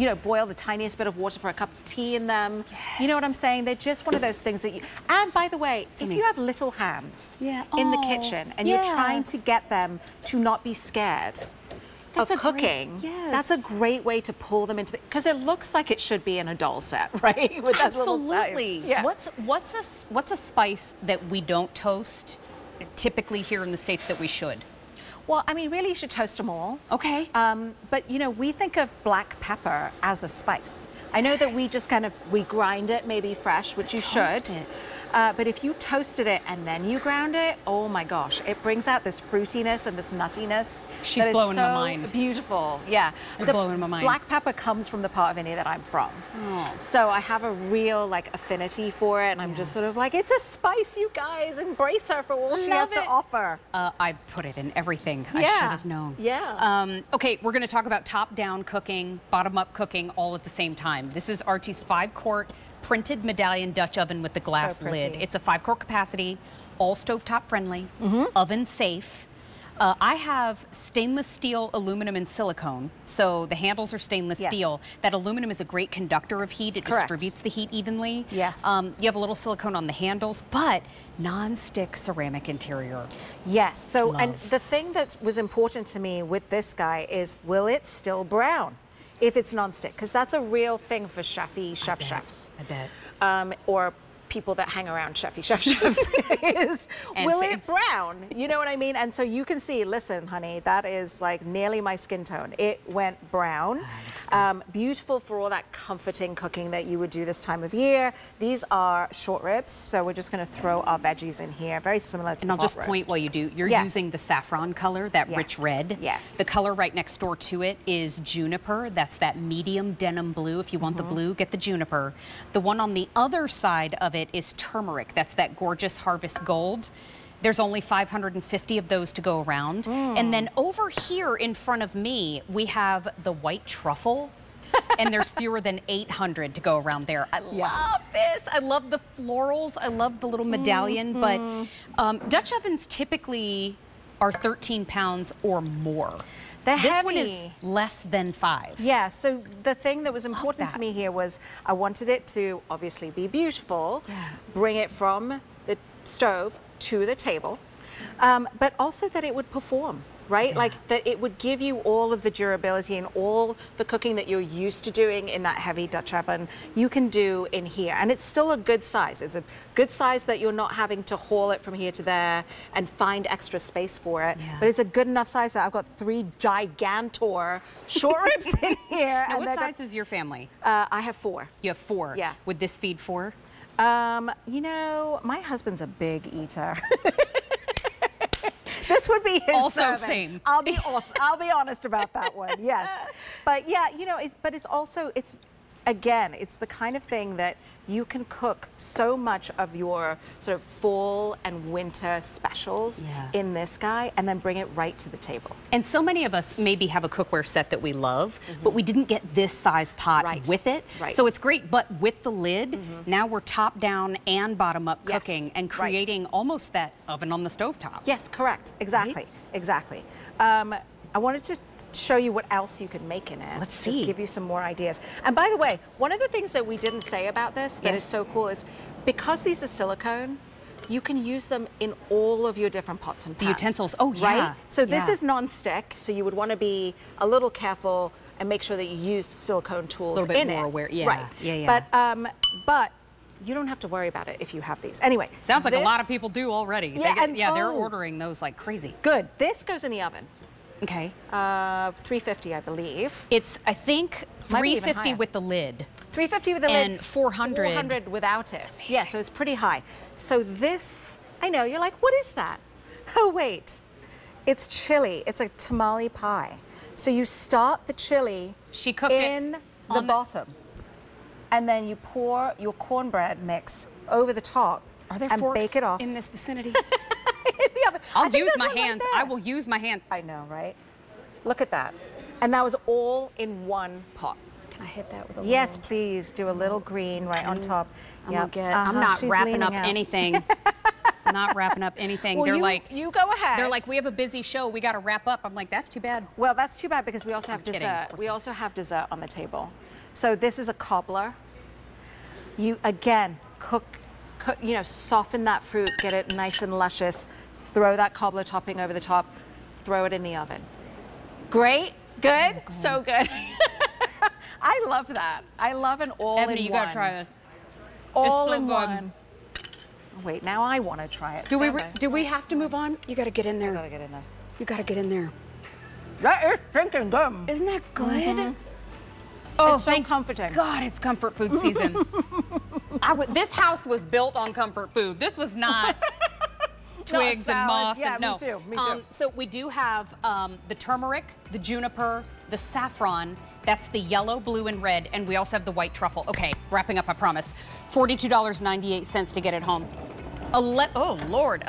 you know, boil the tiniest bit of water for a cup of tea in them. Yes. You know what I'm saying? They're just one of those things that you... And by the way, if you have little hands in the kitchen and you're trying to get them to not be scared... That's a great way to pull them into the, because it looks like it should be in a doll set, right? With absolutely. Yeah. What's a spice that we don't toast typically here in the States that we should? Well, I mean, really, you should toast them all. Okay. But you know, we think of black pepper as a spice. I know that we just kind of grind it maybe fresh, which you should. But if you toasted it and then you ground it, oh my gosh, it brings out this fruitiness and this nuttiness. She's blowing my mind. Beautiful, yeah. You're blowing my mind. Black pepper comes from the part of India that I'm from, so I have a real like affinity for it, and I'm just sort of like, it's a spice, you guys, embrace her for all she has to offer. I put it in everything. I should have known. Yeah. Okay, we're going to talk about top-down cooking, bottom-up cooking, all at the same time. This is Aarti's 5-quart. Printed medallion Dutch oven with the glass lid. It's a 5-quart capacity, all stovetop friendly, oven safe. I have stainless steel, aluminum, and silicone, so the handles are stainless steel. That aluminum is a great conductor of heat. It distributes the heat evenly. Yes. You have a little silicone on the handles, but non-stick ceramic interior. Yes, so and the thing that was important to me with this guy is, will it still brown if it's nonstick? Because that's a real thing for chefs. I bet. Or people that hang around chefs. Is, will it brown? You know what I mean? And so you can see, listen, honey, that is like nearly my skin tone. It went brown. Beautiful for all that comforting cooking that you would do this time of year. These are short ribs, so we're just gonna throw our veggies in here. Very similar to the pot roast. And I'll just point while you do, you're using the saffron color, that rich red. Yes. The color right next door to it is juniper. That's that medium denim blue. If you want the blue, get the juniper. The one on the other side of it is turmeric. That's that gorgeous harvest gold. There's only 550 of those to go around. And then over here in front of me, we have the white truffle. And there's fewer than 800 to go around there. I love this. I love the florals. I love the little medallion. But Dutch ovens typically are 13 pounds or more. This one is less than 5. Yeah, so the thing that was important to me here was I wanted it to obviously be beautiful, bring it from the stove to the table, but also that it would perform, right? Like that it would give you all of the durability and all the cooking that you're used to doing in that heavy Dutch oven you can do in here. And it's still a good size. It's a good size that you're not having to haul it from here to there and find extra space for it. But it's a good enough size that I've got 3 gigantor short ribs in here. Now, what size is your family? I have 4. You have 4? Yeah. Would this feed 4? You know, my husband's a big eater. This would be his also same. I'll be honest about that one. Yes, but yeah, you know, but it's also it's the kind of thing that you can cook so much of your sort of fall and winter specials in this guy and then bring it right to the table. And so many of us maybe have a cookware set that we love, but we didn't get this size pot with it. So it's great, but with the lid, now we're top down and bottom up cooking and creating almost that oven on the stovetop. Yes, correct, exactly, exactly. I wanted to show you what else you can make in it. Let's see. Just give you some more ideas. And by the way, one of the things that we didn't say about this that is so cool is because these are silicone, you can use them in all of your different pots and pans. The utensils, right? So this is non-stick, so you would want to be a little careful and make sure that you used silicone tools in it. A little bit more aware, But you don't have to worry about it if you have these. Anyway. Sounds like a lot of people do already. Yeah, they're ordering those like crazy. Good. This goes in the oven. Okay. 350, I believe. It's, I think, 350 with the lid. 350 with the lid. And 400. 400 without it. Yeah, so it's pretty high. So this, I know, you're like, what is that? Oh, wait. It's chili. It's a tamale pie. So you start the chili in the bottom. And then you pour your cornbread mix over the top and bake it off. Are there forks in this vicinity? I'll use my hands. I will use my hands. I know, right? Look at that. And that was all in one pot. Can I hit that with a little? Yes, please. Do a little green right on top. I'm not wrapping up anything. Not wrapping up anything. Well, they're like, you go ahead. They're like, we have a busy show. We got to wrap up. I'm like, that's too bad. Well, that's too bad because we also have dessert. We also have dessert on the table. So this is a cobbler. You again cook, you know, soften that fruit, get it nice and luscious. Throw that cobbler topping over the top. Throw it in the oven. Great, good, oh so good. I love that. I love an all-in-one. Ebony, you gotta try this. All-in-one. Wait, now I want to try it. Do we have to move on? You gotta get in there. You gotta get in there. You gotta get in there. That is drinking gum. Isn't that good? Mm-hmm. Oh, it's so comforting. God, it's comfort food season. This house was built on comfort food. This was not twigs and moss. Yeah, and, no. Me too. So we do have the turmeric, the juniper, the saffron. That's the yellow, blue, and red. And we also have the white truffle. Okay, wrapping up, I promise. $42.98 to get it home. Oh, Lord.